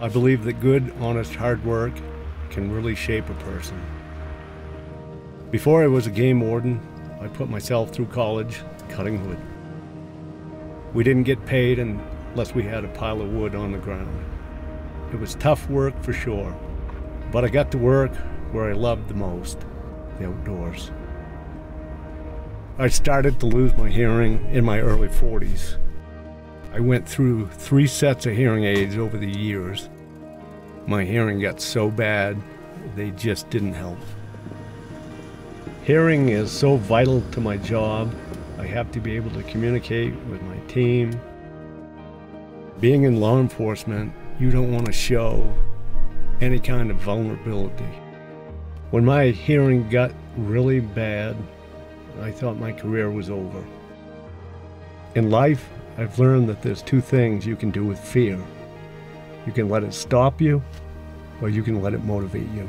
I believe that good, honest, hard work can really shape a person. Before I was a game warden, I put myself through college cutting wood. We didn't get paid unless we had a pile of wood on the ground. It was tough work for sure, but I got to work where I loved the most, the outdoors. I started to lose my hearing in my early 40s. I went through 3 sets of hearing aids over the years. My hearing got so bad, they just didn't help. Hearing is so vital to my job. I have to be able to communicate with my team. Being in law enforcement, you don't want to show any kind of vulnerability. When my hearing got really bad, I thought my career was over. In life, I've learned that there's 2 things you can do with fear. You can let it stop you, or you can let it motivate you.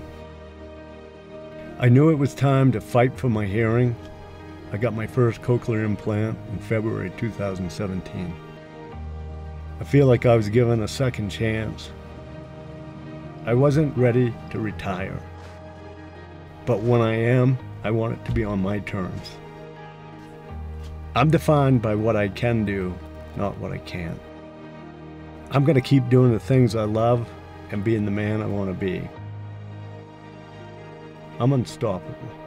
I knew it was time to fight for my hearing. I got my first cochlear implant in February 2017. I feel like I was given a second chance. I wasn't ready to retire, but when I am, I want it to be on my terms. I'm defined by what I can do, not what I can't. I'm going to keep doing the things I love and being the man I want to be. I'm unstoppable.